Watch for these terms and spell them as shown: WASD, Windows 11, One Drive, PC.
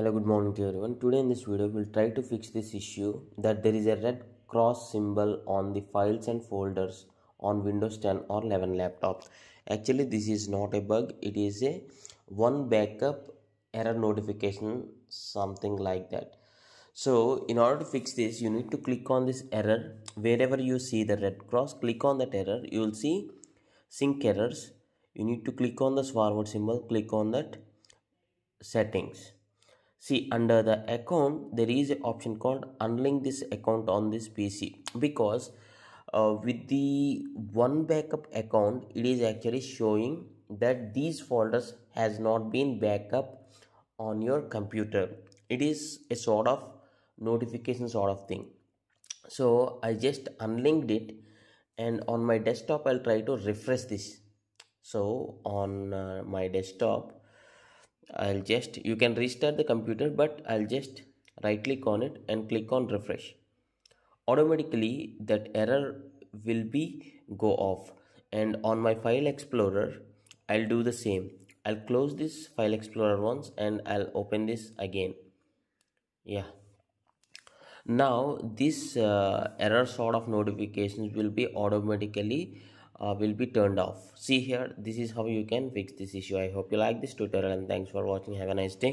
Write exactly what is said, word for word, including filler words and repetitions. Hello, good morning to everyone. Today in this video, we'll try to fix this issue that there is a red cross symbol on the files and folders on Windows ten or eleven laptops. Actually, this is not a bug. It is a one backup error notification, something like that. So in order to fix this, you need to click on this error. Wherever you see the red cross, click on that error. You will see sync errors. You need to click on this forward symbol, click on that settings. See, under the account, there is an option called unlink this account on this P C, because uh, with the one backup account, it is actually showing that these folders has not been backup on your computer. It is a sort of notification sort of thing. So I just unlinked it, and on my desktop, I'll try to refresh this. So on uh, my desktop, I'll just, you can restart the computer, but I'll just right click on it and click on refresh. Automatically that error will be go off. And on my file explorer, I'll do the same. I'll close this file explorer once and I'll open this again. Yeah. Now this uh, error sort of notifications will be automatically Uh, will be turned off. See here, this is how you can fix this issue. I hope you like this tutorial and thanks for watching. Have a nice day.